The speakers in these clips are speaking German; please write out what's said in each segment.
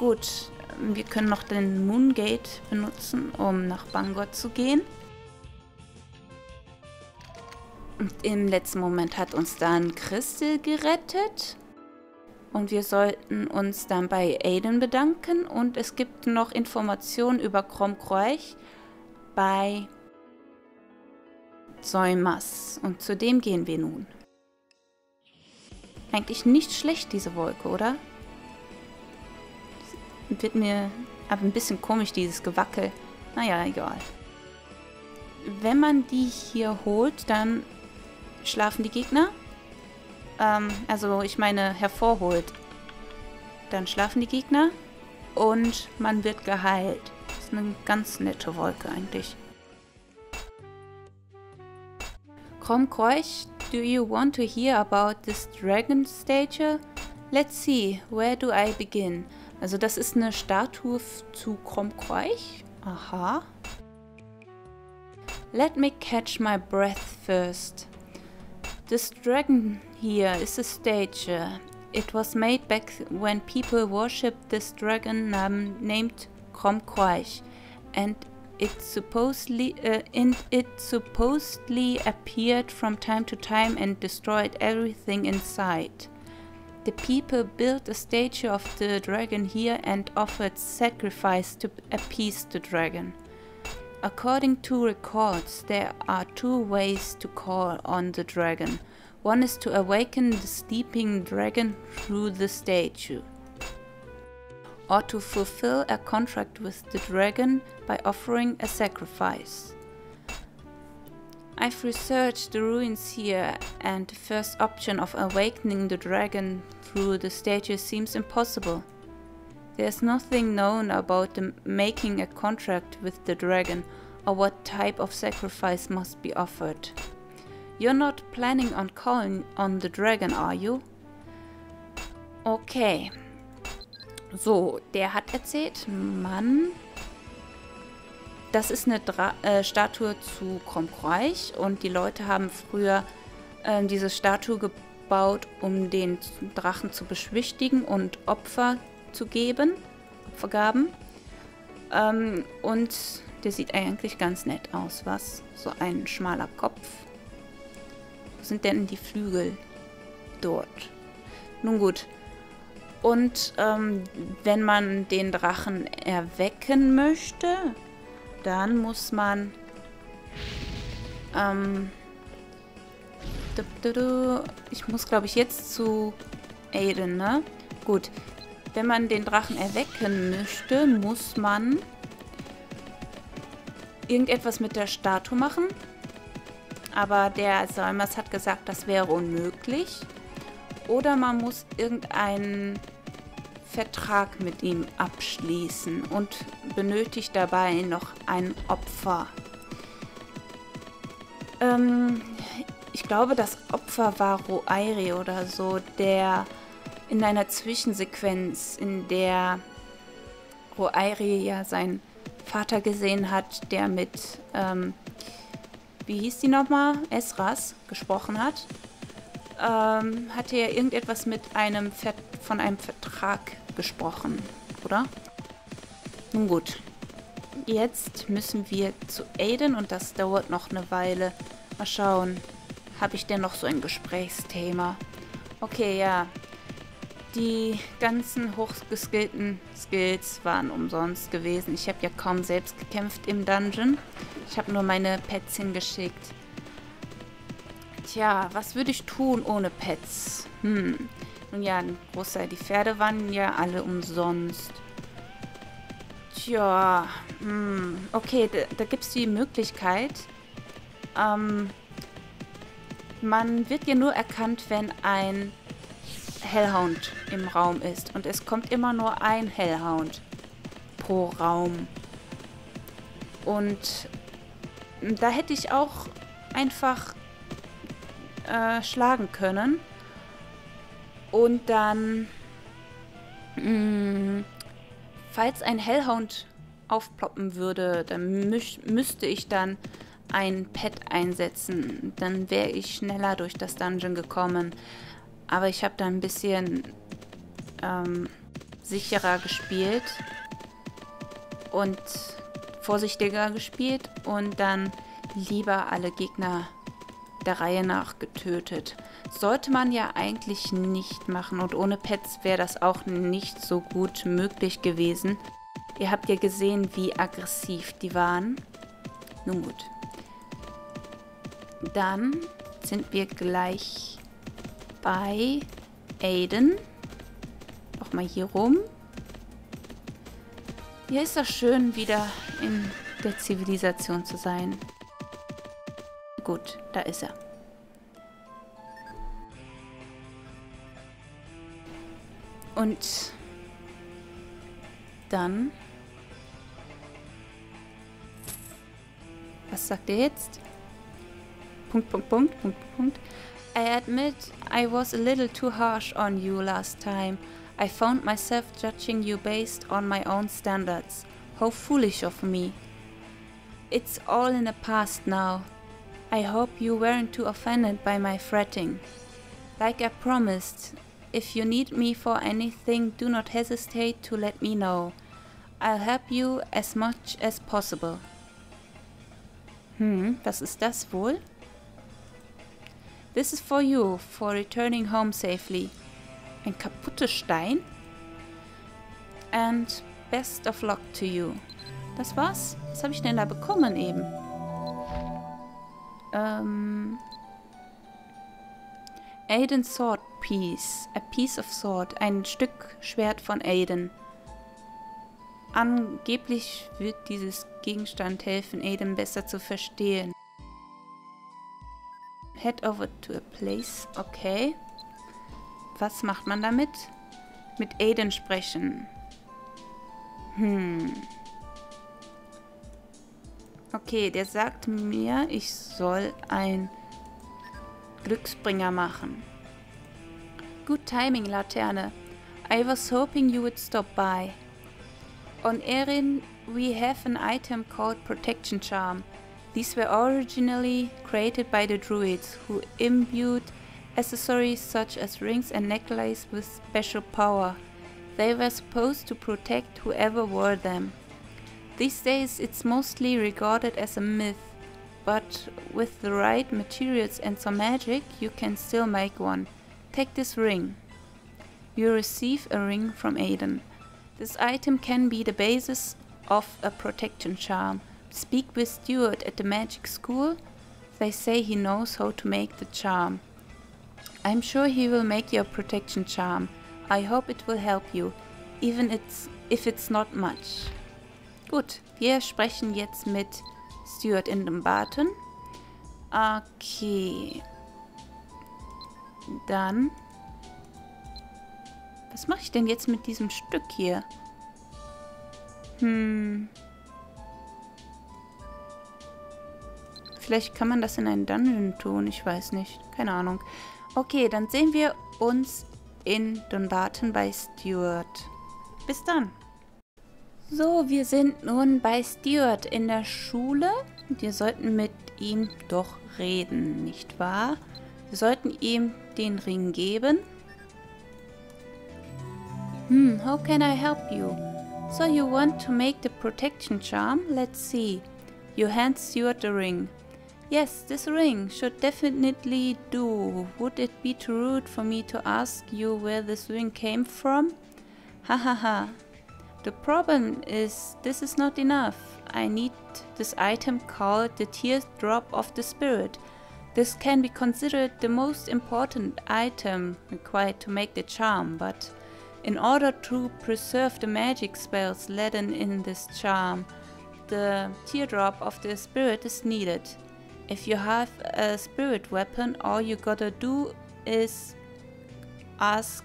Gut, wir können noch den Moongate benutzen, um nach Bangor zu gehen. Und im letzten Moment hat uns dann Christel gerettet. Und wir sollten uns dann bei Aiden bedanken. Und es gibt noch Informationen über Crom Cruach bei Zoimas. Und zu dem gehen wir nun. Eigentlich nicht schlecht, diese Wolke, oder? Das wird mir aber ein bisschen komisch, dieses Gewackel. Naja, egal. Wenn man die hier holt, dann schlafen die Gegner. Also ich meine hervorholt. Dann schlafen die Gegner und man wird geheilt. Das ist eine ganz nette Wolke eigentlich. Crom Cruach, do you want to hear about this dragon statue? Let's see, where do I begin? Also das ist eine Statue zu Crom Cruach. Aha. Let me catch my breath first. This dragon here is a statue. It was made back when people worshipped this dragon named Crom Cruach, and it supposedly appeared from time to time and destroyed everything in sight. The people built a statue of the dragon here and offered sacrifice to appease the dragon. According to records, there are two ways to call on the dragon. One is to awaken the sleeping dragon through the statue, or to fulfill a contract with the dragon by offering a sacrifice. I've researched the ruins here, and the first option of awakening the dragon through the statue seems impossible. There's nothing known about making a contract with the dragon or what type of sacrifice must be offered. You're not planning on calling on the dragon, are you? Okay. So, der hat erzählt, Mann. Das ist eine Statue zu Crom Cruach und die Leute haben früher diese Statue gebaut, um den Drachen zu beschwichtigen und Opfer zu geben, Opfergaben. Und der sieht eigentlich ganz nett aus, was? So ein schmaler Kopf. Wo sind denn die Flügel? Dort. Nun gut. Und wenn man den Drachen erwecken möchte, dann muss man ich muss, glaube ich, jetzt zu Aiden, ne? Gut. Wenn man den Drachen erwecken möchte, muss man irgendetwas mit der Statue machen. Aber der Zoimas hat gesagt, das wäre unmöglich. Oder man muss irgendeinen Vertrag mit ihm abschließen und benötigt dabei noch ein Opfer. Ich glaube, das Opfer war Ruairi oder so, der in einer Zwischensequenz, in der Ruairi ja seinen Vater gesehen hat, der mit, wie hieß die nochmal? Esras gesprochen hat, hatte ja irgendetwas mit einem von einem Vertrag gesprochen, oder? Nun gut, jetzt müssen wir zu Aiden und das dauert noch eine Weile. Mal schauen, habe ich denn noch so ein Gesprächsthema? Okay, ja. Die ganzen hochgeskillten Skills waren umsonst gewesen. Ich habe ja kaum selbst gekämpft im Dungeon. Ich habe nur meine Pets hingeschickt. Tja, was würde ich tun ohne Pets? Nun ja, ein großer, die Pferde waren ja alle umsonst. Tja, okay, da gibt es die Möglichkeit. Man wird ja nur erkannt, wenn ein Hellhound im Raum ist. Und es kommt immer nur ein Hellhound pro Raum. Und da hätte ich auch einfach schlagen können. Und dann, falls ein Hellhound aufploppen würde, dann müsste ich dann ein Pet einsetzen. Dann wäre ich schneller durch das Dungeon gekommen. Aber ich habe da ein bisschen sicherer gespielt und vorsichtiger gespielt und dann lieber alle Gegner der Reihe nach getötet. Sollte man ja eigentlich nicht machen und ohne Pets wäre das auch nicht so gut möglich gewesen. Ihr habt ja gesehen, wie aggressiv die waren. Nun gut. Dann sind wir gleich bei Aiden. Nochmal hier rum. Hier ist das schön, wieder in der Zivilisation zu sein. Gut, da ist er. Und dann... Was sagt er jetzt? Punkt, Punkt, Punkt, Punkt, Punkt. I admit I was a little too harsh on you last time. I found myself judging you based on my own standards. How foolish of me. It's all in the past now. I hope you weren't too offended by my fretting. Like I promised, if you need me for anything, do not hesitate to let me know. I'll help you as much as possible. Was ist das wohl? This is for you, for returning home safely. Ein kaputter Stein? And best of luck to you. Das war's? Das habe ich schneller bekommen eben. Aiden Sword Piece. A piece of sword. Ein Stück Schwert von Aiden. Angeblich wird dieses Gegenstand helfen, Aiden besser zu verstehen. Head over to a place. Okay. Was macht man damit? Mit Aiden sprechen. Okay, der sagt mir, ich soll ein Glücksbringer machen. Good timing, Laterne. I was hoping you would stop by. On Arryn, we have an item called Protection Charm. These were originally created by the druids, who imbued accessories such as rings and necklaces with special power. They were supposed to protect whoever wore them. These days it's mostly regarded as a myth, but with the right materials and some magic you can still make one. Take this ring. You receive a ring from Aiden. This item can be the basis of a protection charm. Speak with Stuart at the magic school. They say he knows how to make the charm. I'm sure he will make your protection charm. I hope it will help you, even if it's not much. Gut, wir sprechen jetzt mit Stuart in Dunbarton. Okay. Dann. Was mache ich denn jetzt mit diesem Stück hier? Vielleicht kann man das in einen Dungeon tun, ich weiß nicht. Keine Ahnung. Okay, dann sehen wir uns in Dunbarton bei Stuart. Bis dann! So, wir sind nun bei Stuart in der Schule. Wir sollten mit ihm doch reden, nicht wahr? Wir sollten ihm den Ring geben. How can I help you? So you want to make the protection charm? Let's see. You hand Stuart the ring. Yes, this ring should definitely do. Would it be too rude for me to ask you where this ring came from? Ha ha ha. The problem is, this is not enough. I need this item called the Teardrop of the Spirit. This can be considered the most important item required to make the charm, but in order to preserve the magic spells laden in this charm, the Teardrop of the Spirit is needed. If you have a spirit weapon, all you gotta do is ask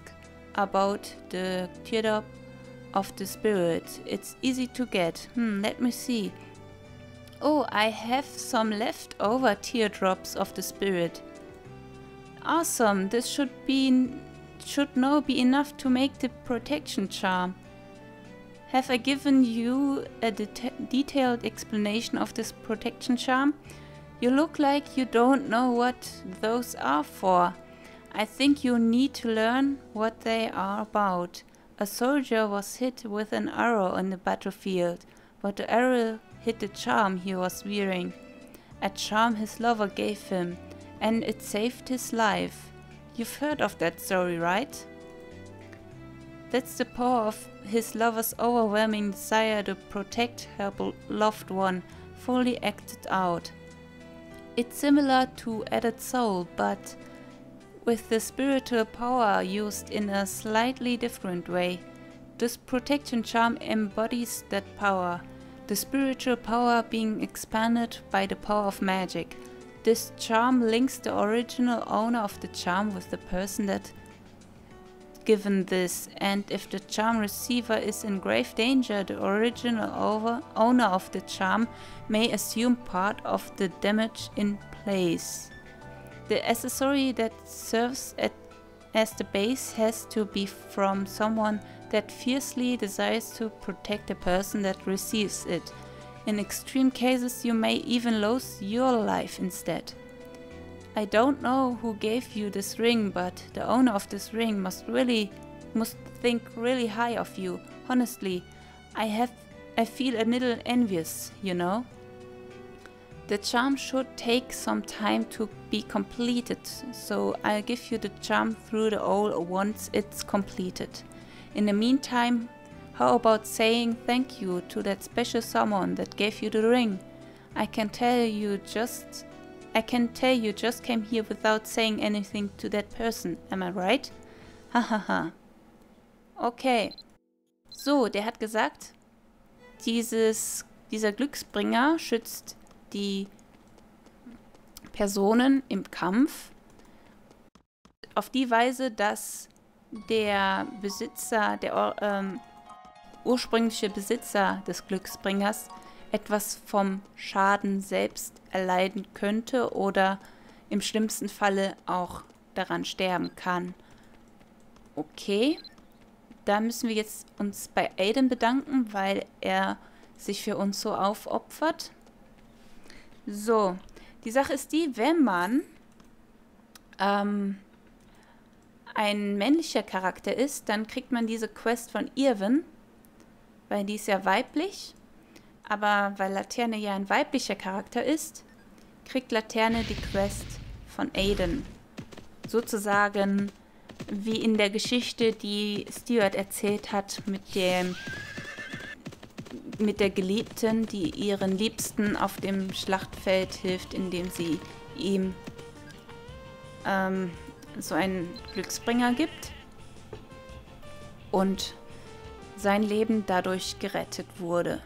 about the Teardrop of the Spirit. It's easy to get. Let me see. Oh, I have some leftover Teardrops of the Spirit. Awesome, this should now be enough to make the protection charm. Have I given you a detailed explanation of this protection charm? You look like you don't know what those are for. I think you need to learn what they are about. A soldier was hit with an arrow on the battlefield, but the arrow hit the charm he was wearing. A charm his lover gave him, and it saved his life. You've heard of that story, right? That's the power of his lover's overwhelming desire to protect her loved one, fully acted out. It's similar to Added Soul, but with the spiritual power used in a slightly different way. This protection charm embodies that power, the spiritual power being expanded by the power of magic. This charm links the original owner of the charm with the person that given this, and if the charm receiver is in grave danger, the original owner of the charm may assume part of the damage in place. The accessory that serves as the base has to be from someone that fiercely desires to protect the person that receives it. In extreme cases, you may even lose your life instead. I don't know who gave you this ring, but the owner of this ring must think really high of you. Honestly, I feel a little envious, you know? The charm should take some time to be completed, so I'll give you the charm through the hole once it's completed. In the meantime, how about saying thank you to that special someone that gave you the ring? I can tell you just came here without saying anything to that person, am I right? Hahaha. Okay. So, der hat gesagt, dieser Glücksbringer schützt die Personen im Kampf auf die Weise, dass der Besitzer, der ursprüngliche Besitzer des Glücksbringers etwas vom Schaden selbst erleiden könnte oder im schlimmsten Falle auch daran sterben kann. Okay, da müssen wir jetzt uns bei Aiden bedanken, weil er sich für uns so aufopfert. So, die Sache ist die, wenn man ein männlicher Charakter ist, dann kriegt man diese Quest von Irwin, weil die ist ja weiblich. Aber weil Laterne ja ein weiblicher Charakter ist, kriegt Laterne die Quest von Aiden. Sozusagen wie in der Geschichte, die Stuart erzählt hat mit der Geliebten, die ihren Liebsten auf dem Schlachtfeld hilft, indem sie ihm so einen Glücksbringer gibt und sein Leben dadurch gerettet wurde.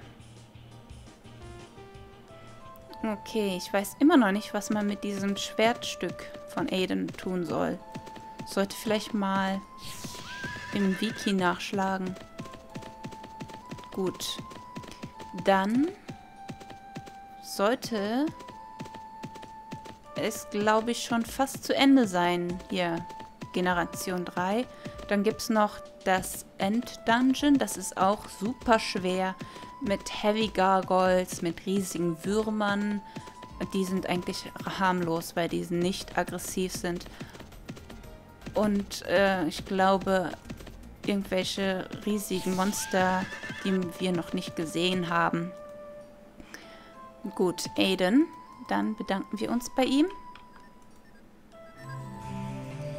Okay, ich weiß immer noch nicht, was man mit diesem Schwertstück von Aiden tun soll. Sollte vielleicht mal im Wiki nachschlagen. Gut. Dann sollte es, glaube ich, schon fast zu Ende sein. Hier, Generation 3. Dann gibt es noch das End-Dungeon. Das ist auch super schwer. Mit Heavy Gargoyles, mit riesigen Würmern. Die sind eigentlich harmlos, weil die nicht aggressiv sind. Und ich glaube, irgendwelche riesigen Monster, die wir noch nicht gesehen haben. Gut, Aiden. Dann bedanken wir uns bei ihm.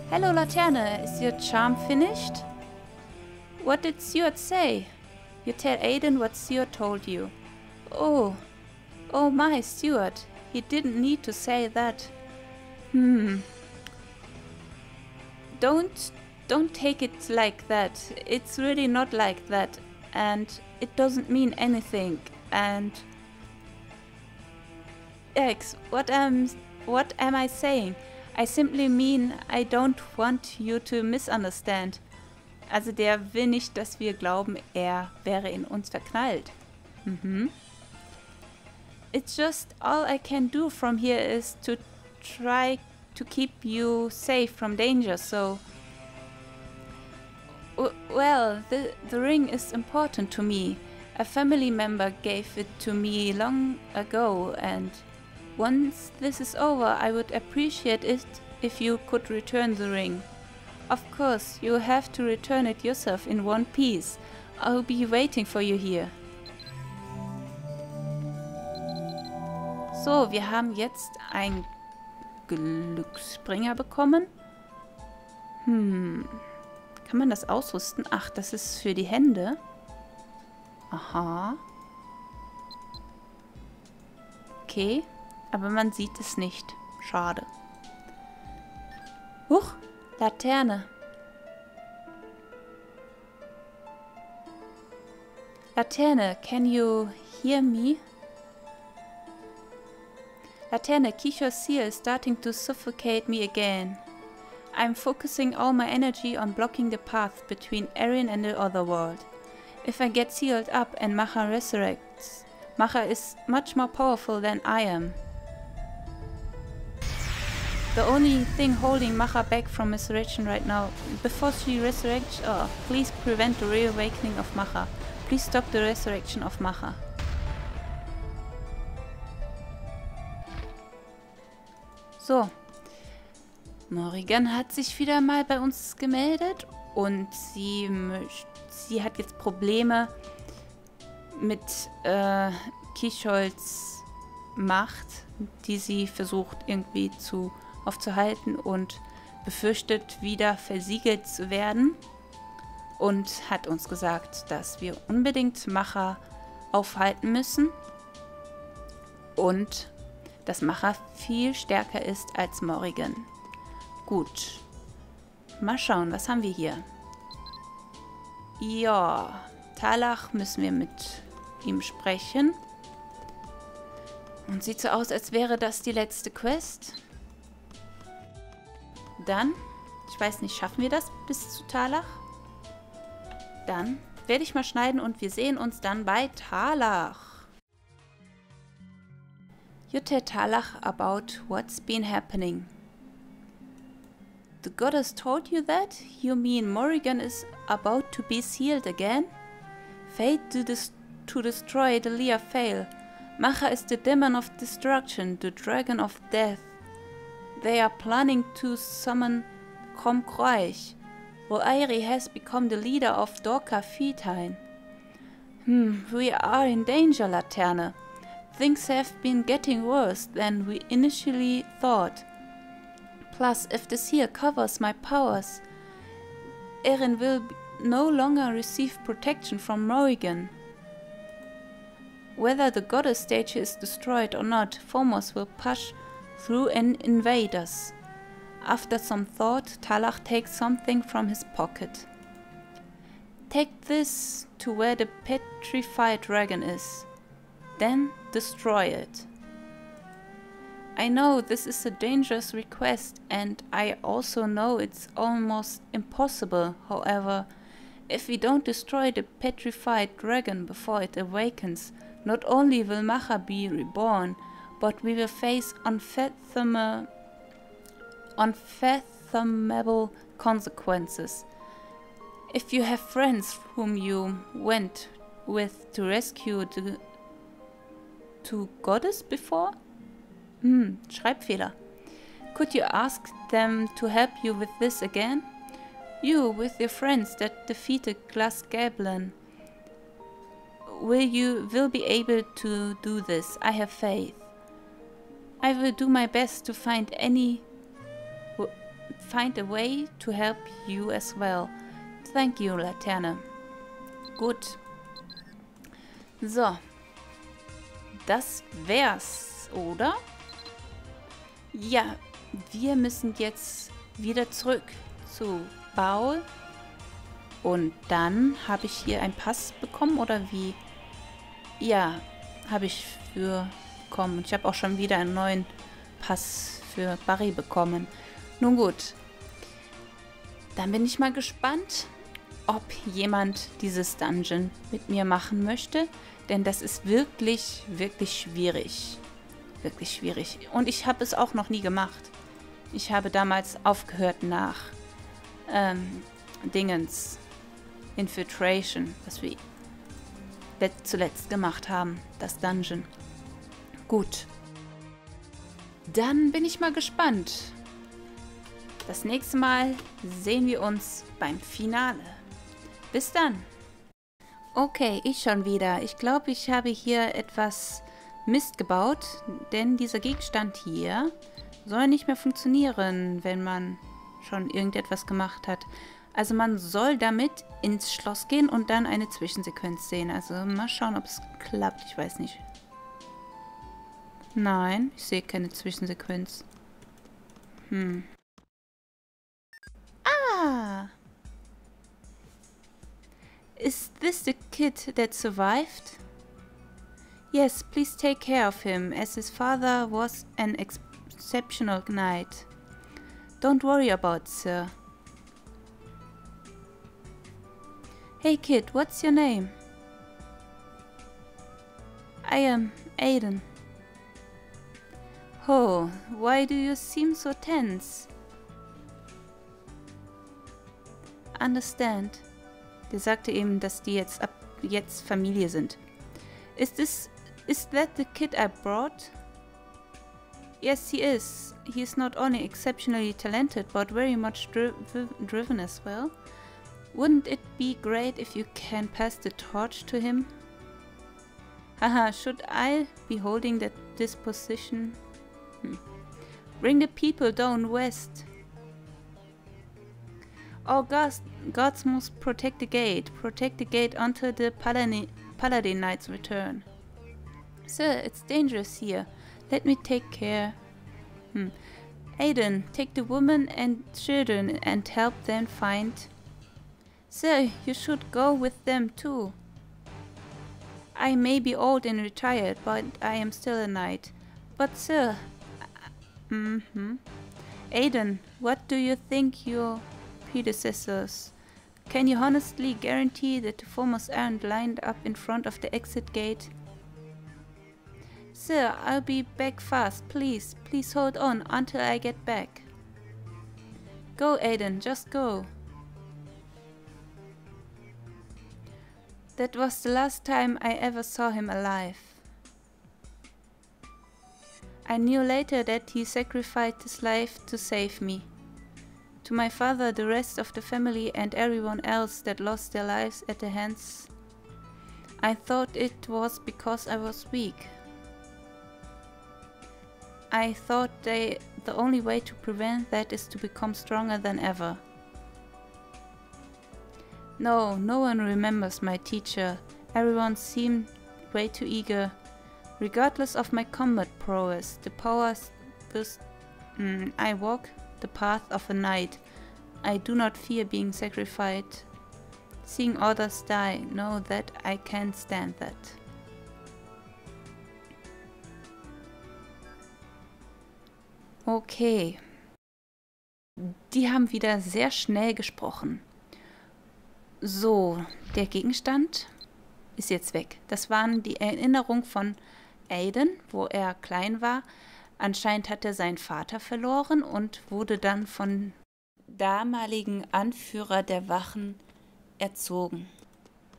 Hello, Laterne. Is your charm finished? What did Stuart say? You tell Aiden what Stuart told you. Oh my, Stuart. He didn't need to say that. Don't take it like that. It's really not like that. And it doesn't mean anything. And... X, what am I saying? I simply mean, I don't want you to misunderstand. Also der will nicht, dass wir glauben, er wäre in uns verknallt. It's just all I can do from here is to try to keep you safe from danger, so... Well, the ring is important to me. A family member gave it to me long ago, and once this is over, I would appreciate it if you could return the ring. Of course, you'll have to return it yourself in one piece. I'll be waiting for you here. So, wir haben jetzt einen Glücksspringer bekommen. Kann man das ausrüsten? Ach, das ist für die Hände. Aha. Okay, aber man sieht es nicht. Schade. Huch, Laterne. Laterne, can you hear me? Laterne, Kichosir is starting to suffocate me again. I'm focusing all my energy on blocking the path between Arryn and the other world. If I get sealed up and Macha resurrects, Macha is much more powerful than I am. The only thing holding Macha back from resurrection right now, before she resurrects, oh, please prevent the reawakening of Macha. Please stop the resurrection of Macha. So. Morrigan hat sich wieder mal bei uns gemeldet und sie hat jetzt Probleme mit Kichols Macht, die sie versucht irgendwie aufzuhalten und befürchtet, wieder versiegelt zu werden, und hat uns gesagt, dass wir unbedingt Macha aufhalten müssen und dass Macha viel stärker ist als Morrigan. Gut. Mal schauen, was haben wir hier? Ja, Tarlach, müssen wir mit ihm sprechen. Und sieht so aus, als wäre das die letzte Quest. Dann, ich weiß nicht, schaffen wir das bis zu Tarlach? Dann werde ich mal schneiden und wir sehen uns dann bei Tarlach. You tell Tarlach about what's been happening. The goddess told you that? You mean Morrigan is about to be sealed again? Fate to destroy the Lia fail. Macha is the demon of destruction, the dragon of death. They are planning to summon Crom Cruach. Ruairi has become the leader of Dorka Fiethein. We are in danger, Laterne. Things have been getting worse than we initially thought. Plus, if the seal covers my powers, Arryn will no longer receive protection from Morrigan. Whether the goddess statue is destroyed or not, Fomor will push through and invade us. After some thought, Tarlach takes something from his pocket. Take this to where the petrified dragon is. Then destroy it. I know this is a dangerous request, and I also know it's almost impossible. However, if we don't destroy the petrified dragon before it awakens, not only will Macha be reborn, but we will face unfathomable consequences. If you have friends whom you went with to rescue the goddess before? Schreibfehler. Could you ask them to help you with this again? You, with your friends that defeated Glass Gablin, will be able to do this. I have faith. I will do my best to find a way to help you as well. Thank you, Laterne. Gut. So. Das wär's, oder? Ja, wir müssen jetzt wieder zurück zu Baul. Und dann habe ich hier einen Pass bekommen, oder wie? Ja, habe ich bekommen. Ich habe auch schon wieder einen neuen Pass für Barry bekommen. Nun gut. Dann bin ich mal gespannt, ob jemand dieses Dungeon mit mir machen möchte. Denn das ist wirklich, wirklich schwierig. Wirklich schwierig. Und ich habe es auch noch nie gemacht. Ich habe damals aufgehört nach Dingens Infiltration, was wir zuletzt gemacht haben, das Dungeon. Gut. Dann bin ich mal gespannt. Das nächste Mal sehen wir uns beim Finale. Bis dann. Okay, ich schon wieder. Ich glaube, ich habe hier etwas Mist gebaut, denn dieser Gegenstand hier soll nicht mehr funktionieren, wenn man schon irgendetwas gemacht hat. Also man soll damit ins Schloss gehen und dann eine Zwischensequenz sehen. Also mal schauen, ob es klappt. Ich weiß nicht. Nein, ich sehe keine Zwischensequenz. Hm. Ah! Is this the kid that survived? Yes, please take care of him, as his father was an exceptional knight. Don't worry about it, sir. Hey kid, what's your name? I am Aiden. Oh, why do you seem so tense? Understand. Der sagte eben, dass die jetzt ab Familie sind. Is that the kid I brought? Yes, he is. He is not only exceptionally talented, but very much driven as well. Wouldn't it be great if you can pass the torch to him? Haha, should I be holding this position? Hmm. Bring the people down west. Oh, gods must protect the gate. Protect the gate until the Paladin Knights return. Sir, it's dangerous here. Let me take care. Hmm. Aiden, take the women and children and help them find... Sir, you should go with them too. I may be old and retired, but I am still a knight. But sir... Aiden, what do you think your predecessors? Can you honestly guarantee that the Fomors aren't lined up in front of the exit gate? Sir, I'll be back fast. Please, please hold on until I get back. Go, Aiden, just go. That was the last time I ever saw him alive. I knew later that he sacrificed his life to save me. To my father, the rest of the family and everyone else that lost their lives at the hands. I thought it was because I was weak. I thought the only way to prevent that is to become stronger than ever. No, no one remembers my teacher. Everyone seemed way too eager. Regardless of my combat prowess, the powers... I walk the path of a knight. I do not fear being sacrificed. Seeing others die, know that I can't stand that. Okay. Die haben wieder sehr schnell gesprochen. So, der Gegenstand ist jetzt weg. Das waren die Erinnerungen von Aiden, wo er klein war. Anscheinend hat er seinen Vater verloren und wurde dann von damaligen Anführer der Wachen erzogen.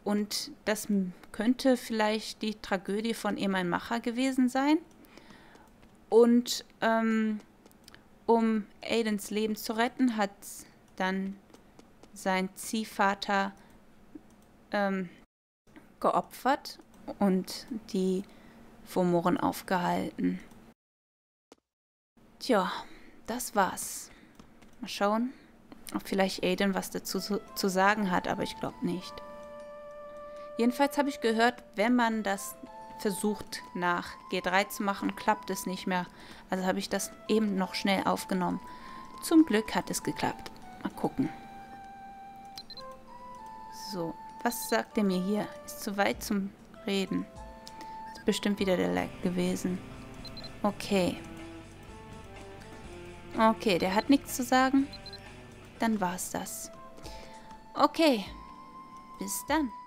Und das könnte vielleicht die Tragödie von Emal Macha gewesen sein. Und um Aidens Leben zu retten, hat dann sein Ziehvater geopfert und die Fomoren aufgehalten. Tja, das war's. Mal schauen, ob vielleicht Aiden was dazu zu sagen hat, aber ich glaube nicht. Jedenfalls habe ich gehört, wenn man das versucht nach G3 zu machen, klappt es nicht mehr. Also habe ich das eben noch schnell aufgenommen. Zum Glück hat es geklappt. Mal gucken. So, was sagt er mir hier? Ist zu weit zum Reden. Ist bestimmt wieder der Lag gewesen. Okay. Okay, der hat nichts zu sagen. Dann war's das. Okay. Bis dann.